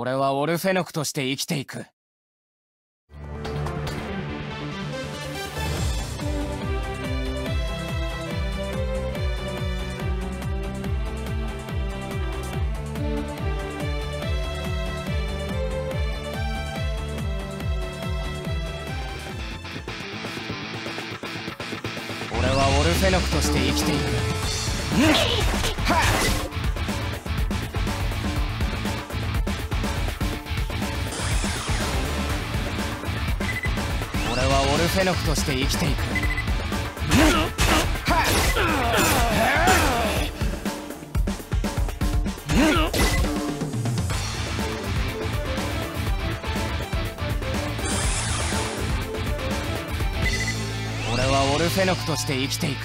俺はオルフェノクとして生きていく。俺はオルフェノクとして生きていく。はっ！俺はオルフェノクとして生きていく。俺はオルフェノクとして生きていく。